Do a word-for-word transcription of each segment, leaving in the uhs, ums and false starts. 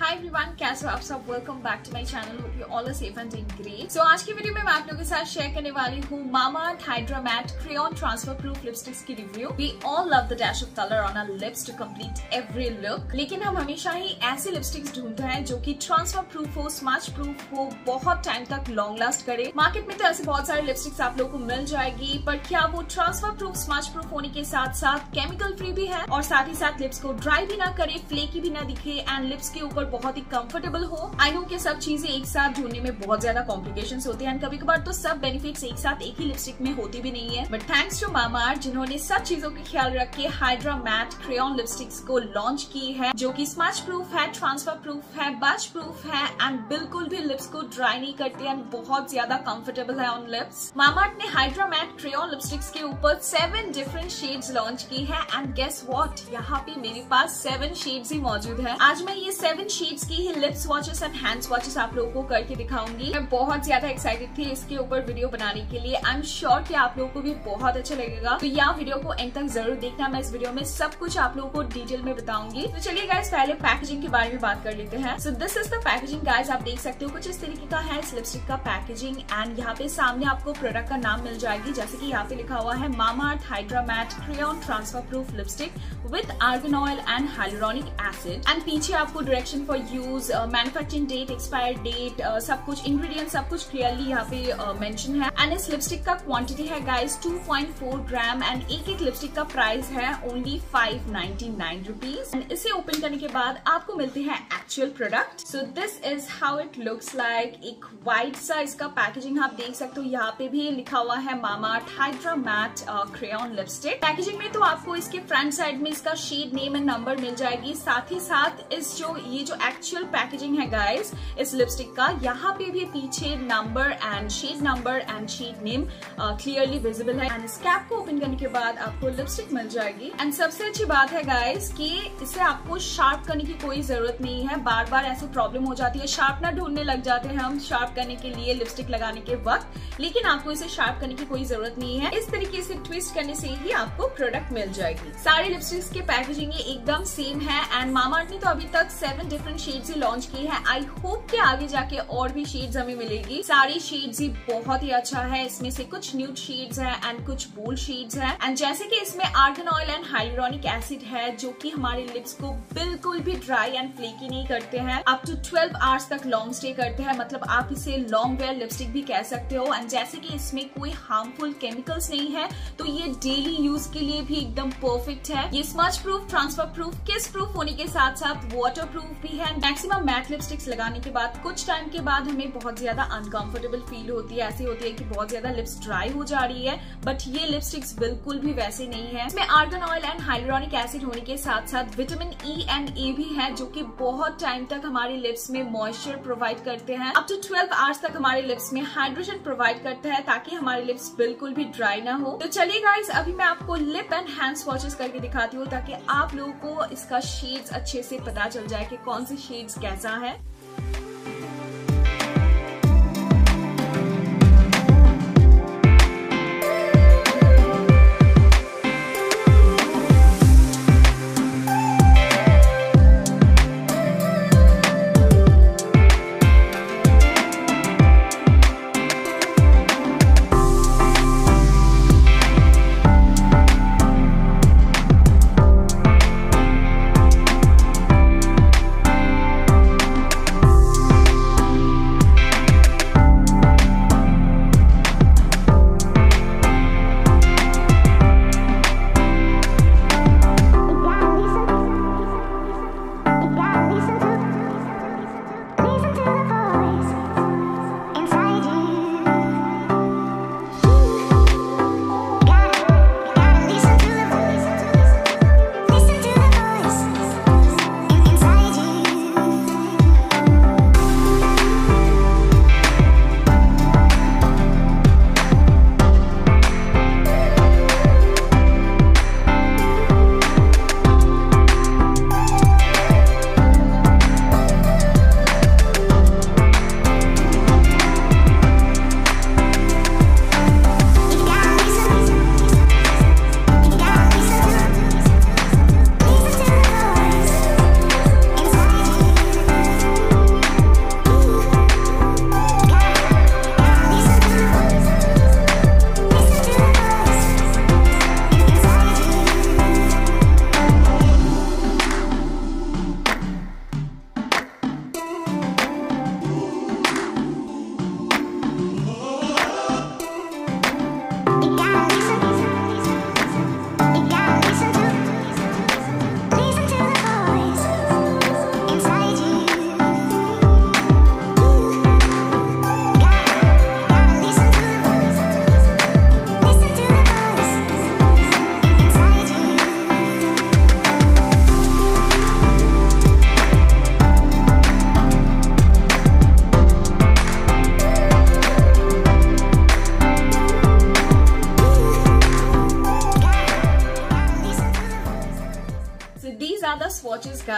Hi everyone, कैसे हो आप सब। Welcome back to my channel. Hope you all are safe and doing great. So आज की वीडियो में मैं आप लोगों के साथ शेयर करने वाली हूँ Mamaearth hydra matte crayon transfer proof lipsticks की review. We all love the dash of colour on our lips to complete every look, लेकिन हम हमेशा ही ऐसी लिपस्टिक्स ढूंढते हैं जो की ट्रांसफर प्रूफ हो, स्मच प्रूफ हो, बहुत टाइम तक लॉन्ग लास्ट करे। मार्केट में तो ऐसे बहुत सारे लिपस्टिक्स आप लोगों को मिल जाएगी, पर क्या वो ट्रांसफर प्रूफ, स्मच प्रूफ होने के साथ साथ केमिकल फ्री भी है और साथ ही साथ लिप्स को ड्राई भी ना करे, फ्लेकी भी ना दिखे एंड लिप्स के ऊपर बहुत ही कंफर्टेबल हो। आई नो कि सब चीजें एक साथ ढूंढने में बहुत ज्यादा कॉम्प्लिकेशंस होते हैं एंड कभी कभार तो सब बेनिफिट्स एक साथ एक ही लिपस्टिक में होती भी नहीं है। बट थैंक्स टू मामाअर्थ जिन्होंने सब चीजों के ख्याल रख के हाइड्रा मैट क्रेयॉन लिपस्टिक्स को लॉन्च की है, जो कि स्मच प्रूफ है, ट्रांसफर प्रूफ है, बज प्रूफ है एंड बिल्कुल भी लिप्स को ड्राई नहीं करते एंड बहुत ज्यादा कम्फर्टेबल है ऑन लिप्स। मामाअर्थ ने हाइड्रा मैट क्रेयॉन लिपस्टिक्स के ऊपर सेवन डिफरेंट शेड्स लॉन्च की है एंड गेस व्हाट, यहाँ पे मेरे पास सेवन शेड्स ही मौजूद है। आज मैं ये सेवन शेड्स की ही lip swatches and hand swatches आप लोगों को करके दिखाऊंगी। मैं बहुत ज्यादा एक्साइटेड थी इसके ऊपर वीडियो बनाने के लिए। आई एम श्योर कि आप लोगों को भी बहुत अच्छा लगेगा, तो यह वीडियो को एंड तक जरूर देखना। मैं इस वीडियो में सब कुछ आप लोगों को डिटेल में बताऊंगी। तो चलिए गाइस, पहले पैकेजिंग के बारे में बात कर लेते हैं। So this is the packaging guys, आप देख सकते हो कुछ इस तरीके का है इस लिपस्टिक का पैकेजिंग एंड यहाँ पे सामने आपको प्रोडक्ट का नाम मिल जाएगी, जैसे की यहाँ पे लिखा हुआ है Mamaearth hydra matte crayon transfer proof lipstick with argan oil and hyaluronic acid and पीछे आपको direction for use, manufacturing date, expire date, सब कुछ इंग्रेडिएंट सब कुछ क्लियरली यहाँ पे मेंशन है एंड इस लिपस्टिक का क्वांटिटी है guys two point four gram and एक एक लिपस्टिक का प्राइस है only five ninety nine rupees and इसे ओपन करने के बाद आपको मिलते हैं actual product. So this is how it looks like. एक वाइट सा इसका पैकेजिंग आप देख सकते हो, यहाँ पे भी लिखा हुआ है Mamaearth hydra matte crayon lipstick. Packaging में तो आपको इसके फ्रंट साइड में इसका शेड नेम एंड नंबर मिल जाएगी, साथ ही साथ इस जो ये जो एक्चुअल पैकेजिंग है गाइस इस लिपस्टिक का, यहाँ पे भी पीछे number and shade number and shade name clearly visible है एंड इस कैप को ओपन करने के बाद आपको लिपस्टिक मिल जाएगी। एंड सबसे अच्छी बात है गाइस कि इसे आपको शार्प करने की कोई जरूरत नहीं है। बार बार ऐसे प्रॉब्लम हो जाती है, शार्पनर ढूंढने लग जाते हैं हम शार्प करने के लिए लिपस्टिक लगाने के वक्त, लेकिन आपको इसे शार्प करने की कोई जरूरत नहीं है। इस तरीके से ट्विस्ट करने से ही आपको प्रोडक्ट मिल जाएगी। सारी लिपस्टिक्स की पैकेजिंग एकदम सेम है एंड मामाअर्थ ने तो अभी तक सेवन डिफरेंट शेड्स ही लॉन्च की है। आई होप कि आगे जाके और भी शेड्स हमें मिलेगी। सारी शेड्स ही बहुत ही अच्छा है। इसमें से कुछ न्यूड शेड्स है एंड कुछ बोल्ड शेड्स है एंड जैसे कि इसमें argan oil and hyaluronic acid है, जो कि हमारे लिप्स को बिल्कुल भी ड्राई एंड फ्लेकी नहीं करते हैं। अप टू ट्वेल्व आवर्स तक लॉन्ग स्टे करते हैं, मतलब आप इसे लॉन्ग वेयर लिपस्टिक भी कह सकते हो एंड जैसे कि इसमें कोई हार्मफुल केमिकल्स नहीं है, तो ये डेली यूज के लिए भी एकदम परफेक्ट है। ये smudge proof, transfer proof, kiss proof होने के साथ साथ वाटर प्रूफ भी है। मैक्सिमम मैट लिपस्टिक्स लगाने के बाद कुछ टाइम के बाद हमें बहुत ज्यादा अनकंफर्टेबल फील होती है, ऐसी होती है कि बहुत ज्यादा लिप्स ड्राई हो जा रही है, बट ये लिपस्टिक्स बिल्कुल भी वैसे नहीं है। इसमें argan oil and hyaluronic acid होने के साथ साथ विटामिन ई एंड ए भी है, जो कि बहुत टाइम तक हमारे लिप्स में मॉइस्चर प्रोवाइड करते हैं। अप टू ट्वेल्व आवर्स तक हमारे लिप्स में हाइड्रेशन प्रोवाइड करता है ताकि हमारे लिप्स बिल्कुल भी ड्राई ना हो। तो चलिए गाइस, अभी मैं आपको लिप एंड हैंड स्वॉचेस करके दिखाती हूँ ताकि आप लोगों को इसका शेड्स अच्छे से पता चल जाए कि कौन से शेड्स कैसा है।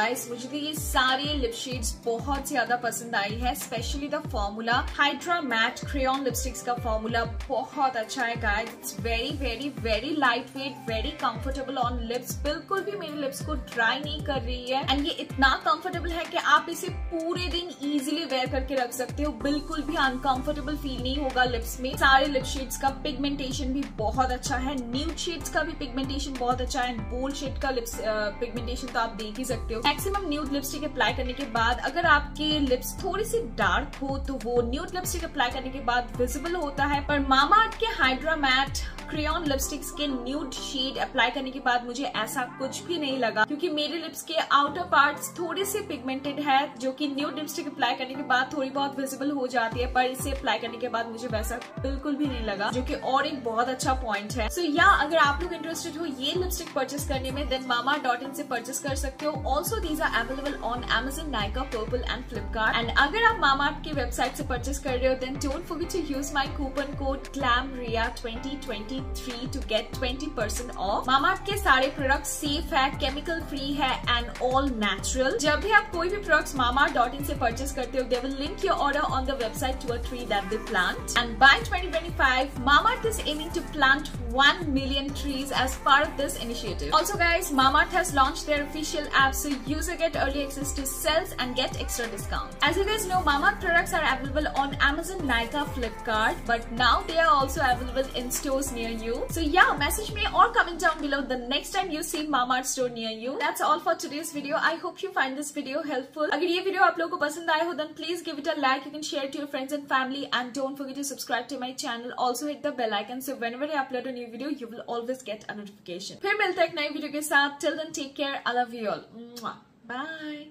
गाइस, मुझे तो ये सारे लिप शेड्स बहुत ज्यादा पसंद आई है, specially the formula hydra matte crayon lipsticks का फॉर्मूला बहुत अच्छा है guys. It's very very very lightweight, very comfortable on lips, बिल्कुल भी मेरे लिप्स को ड्राई नहीं कर रही है एंड ये इतना कंफर्टेबल है कि आप इसे पूरे दिन इजीली वेयर करके रख सकते हो, बिल्कुल भी अनकंफर्टेबल फील नहीं होगा लिप्स में। सारे लिप शेड्स का पिगमेंटेशन भी बहुत अच्छा है, न्यूड शेड्स का भी पिगमेंटेशन बहुत अच्छा है एंड बोल्ड शेड का लिप्स पिगमेंटेशन तो आप देख ही सकते हो। मैक्सिमम न्यूड लिपस्टिक अप्लाई करने के बाद अगर आपके लिप्स थोड़ी सी डार्क हो तो वो न्यूड लिपस्टिक अप्लाई करने के बाद विजिबल होता है, पर मामाअर्थ के हाइड्रा मैट क्रेयॉन लिपस्टिक्स के न्यूड शेड अप्लाई करने के बाद मुझे ऐसा कुछ भी नहीं लगा, क्योंकि मेरे लिप्स के आउटर पार्ट्स थोड़े से पिगमेंटेड है जो कि न्यूड लिपस्टिक अप्लाई करने के बाद थोड़ी बहुत विजिबल हो जाती है, पर इसे अप्लाई करने के बाद मुझे वैसा बिल्कुल भी नहीं लगा, जो कि और एक बहुत अच्छा पॉइंट है। सो so, या yeah, अगर आप लोग इंटरेस्टेड हो ये लिपस्टिक परचेस करने में देन मामा डॉट इन से परचेस कर सकते हो। Also these are available on Amazon, Nykaa, Purplle and Flipkart and अगर आप मामा के वेबसाइट से परचेस कर रहे हो then don't forget to use my coupon code ग्लैमरिया twenty twenty three to get twenty percent off. मामा के सारे प्रोडक्ट सेफ है, केमिकल फ्री है एंड ऑल नेचुरल। जब भी आप कोई भी प्रोडक्ट्स मामा डॉट इन से परचेस करते हो they will link your order on the website to a tree that they plant and by twenty twenty five Mamaearth is aiming to plant one million trees as part of this initiative. Also guys, Mamaearth has launched their official app, so user get early access to sales and get extra discount. As you guys know, Mamaearth products are available on Amazon, Nykaa, Flipkart, but now they are also available in stores near you. So yeah, message me or comment down below the next time you see Mamaearth store near you. That's all for today's video. I hope you find this video helpful. अगर ये video आप लोगों को पसंद आया हो then please give it a like. You can share it to your friends and family and don't forget to subscribe to my channel. Also hit the bell icon so whenever I upload a new video you will always get a notification. फिर मिलते हैं एक नई video के साथ, till then take care, I love you all, bye.